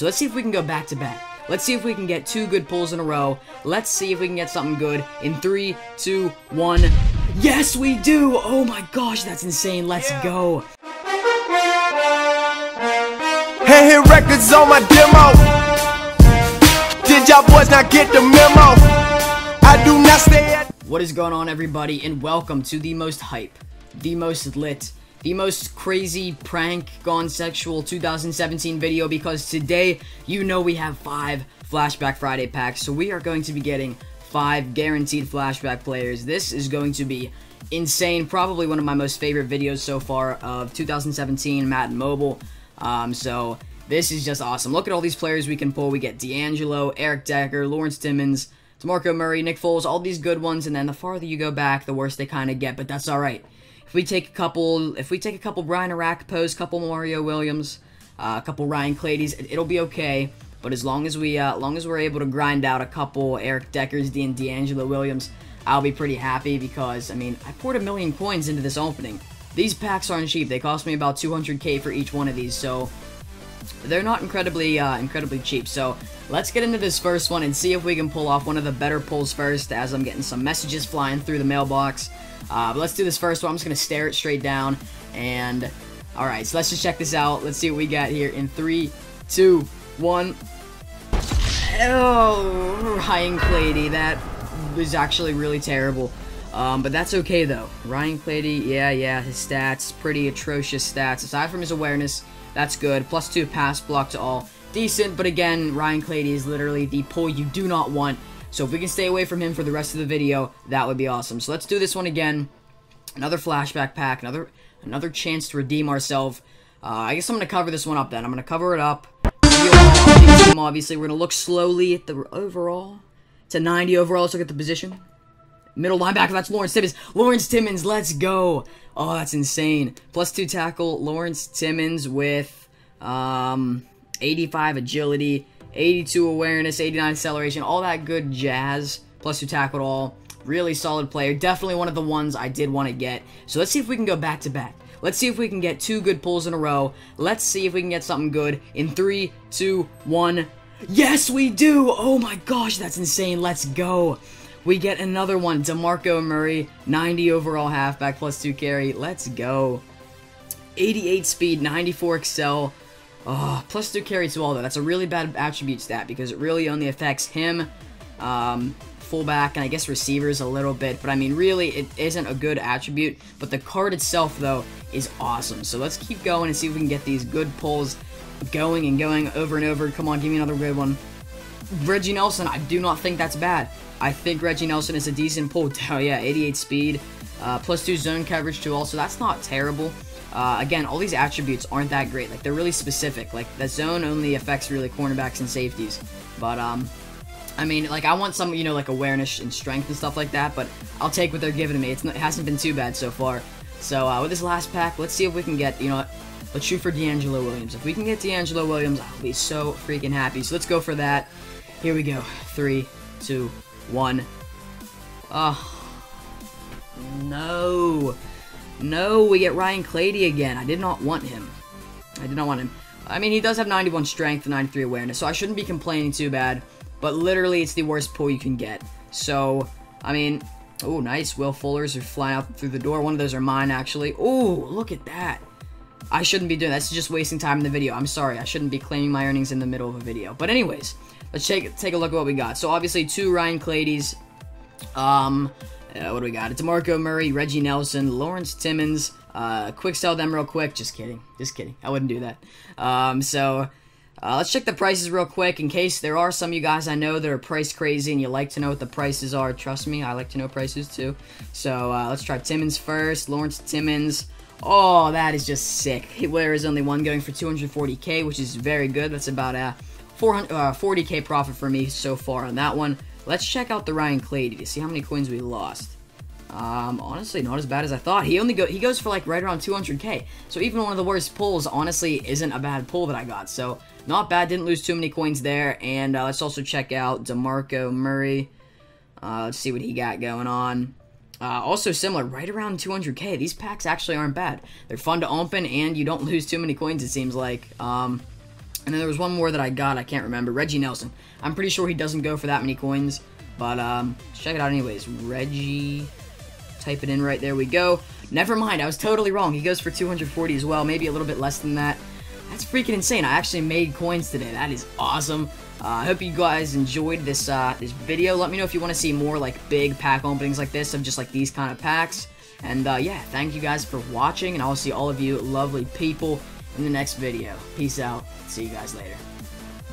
So let's see if we can go back to back. Let's see if we can get two good pulls in a row. Let's see if we can get something good in 3, 2, 1. Yes, we do! Oh my gosh, that's insane. Let's go. Hey, hit records on my demo. Did y'all boys not get the memo? I do not stay at... What is going on, everybody, and welcome to the most hype, the most lit, the most crazy prank gone sexual 2017 video, because today, you know, we have 5 Flashback Friday packs. So we are going to be getting 5 guaranteed flashback players. This is going to be insane. Probably one of my most favorite videos so far of 2017 Madden Mobile. So this is just awesome. Look at all these players we can pull. We get DeAngelo, Eric Decker, Lawrence Timmons, DeMarco Murray, Nick Foles, all these good ones. And then the farther you go back, the worse they kind of get, but that's all right. If we take a couple Brian Arakopos, couple Mario Williams, a couple Ryan Cladys, it'll be okay. But as long as we're able to grind out a couple Eric Deckers and DeAngelo Williams, I'll be pretty happy, because I mean, I poured $1 million coins into this opening. These packs aren't cheap. They cost me about 200K for each one of these, so they're not incredibly cheap. So let's get into this first one and see if we can pull off one of the better pulls first, as I'm getting some messages flying through the mailbox. But let's do this first one. I'm just going to stare it straight down. And, alright, so let's just check this out. Let's see what we got here in 3, 2, 1. Oh, Ryan Clady. That was actually really terrible. But that's okay, though. Ryan Clady, yeah, his stats, pretty atrocious stats. Aside from his awareness, that's good. +2 pass block to all. Decent, but again, Ryan Clady is literally the pull you do not want. So if we can stay away from him for the rest of the video, that would be awesome. So let's do this one again. Another flashback pack, another chance to redeem ourselves. I guess I'm going to cover this one up then. I'm going to cover it up. Obviously, we're going to look slowly at the overall. It's a 90 overall. Let's look at the position. Middle linebacker, that's Lawrence Timmons. Lawrence Timmons, let's go. Oh, that's insane. +2 tackle, Lawrence Timmons with 85 agility. 82 awareness, 89 acceleration, all that good jazz. +2 tackle to all. Really solid player. Definitely one of the ones I did want to get. So let's see if we can go back to back. Let's see if we can get 2 good pulls in a row. Let's see if we can get something good in 3, 2, 1. Yes, we do! Oh my gosh, that's insane. Let's go. We get another one. DeMarco Murray, 90 overall halfback, +2 carry. Let's go. 88 speed, 94 excel. Oh, +2 carry to all, though. That's a really bad attribute stat, because it really only affects him, fullback, and I guess receivers a little bit. But I mean, really, it isn't a good attribute. But the card itself, though, is awesome. So let's keep going and see if we can get these good pulls going and going over and over. Come on, give me another good one. Reggie Nelson, I do not think that's bad. I think Reggie Nelson is a decent pull. Oh, yeah, 88 speed, +2 zone coverage to all, so that's not terrible. Again, all these attributes aren't that great. Like, they're really specific. Like, the zone only affects really cornerbacks and safeties. But, I mean, like, I want some, you know, like, awareness and strength and stuff like that. But I'll take what they're giving me. It hasn't been too bad so far. So, with this last pack, let's see if we can get, you know, let's shoot for DeAngelo Williams. If we can get DeAngelo Williams, I'll be so freaking happy. So, let's go for that. Here we go. 3, 2, 1. Oh, no. No, we get Ryan Clady again. I did not want him. I mean, he does have 91 strength and 93 awareness, so I shouldn't be complaining too bad. But literally, it's the worst pull you can get. So, I mean, oh, nice. Will Fullers are flying out through the door. One of those are mine, actually. Oh, look at that. I shouldn't be doing that. That's just wasting time in the video. I'm sorry. I shouldn't be claiming my earnings in the middle of a video. But anyways, let's take a look at what we got. So, obviously, 2 Ryan Cladys. What do we got? It's DeMarco Murray, Reggie Nelson, Lawrence Timmons. Quick sell them real quick. Just kidding. Just kidding. I wouldn't do that. So let's check the prices real quick, in case there are some of you guys I know that are price crazy and you like to know what the prices are. Trust me, I like to know prices too. So let's try Timmons first. Lawrence Timmons. Oh, that is just sick. There is only one going for 240K, which is very good. That's about a 40K profit for me so far on that one. Let's check out the Ryan Clady to see how many coins we lost. Honestly, not as bad as I thought. He goes for like right around 200K. So even one of the worst pulls, honestly, isn't a bad pull that I got. So not bad. Didn't lose too many coins there. And let's also check out DeMarco Murray. Let's see what he got going on. Also similar, right around 200K. These packs actually aren't bad. They're fun to open, and you don't lose too many coins, it seems like. And then there was one more that I got. I can't remember. Reggie Nelson. I'm pretty sure he doesn't go for that many coins. But check it out anyways. Reggie. Type it in right there. We go. Never mind. I was totally wrong. He goes for 240 as well. Maybe a little bit less than that. That's freaking insane. I actually made coins today. That is awesome. I hope you guys enjoyed this this video. Let me know if you want to see more like big pack openings like this, of just like these kind of packs. And yeah, thank you guys for watching, and I'll see all of you lovely people in the next video. Peace out. See you guys later.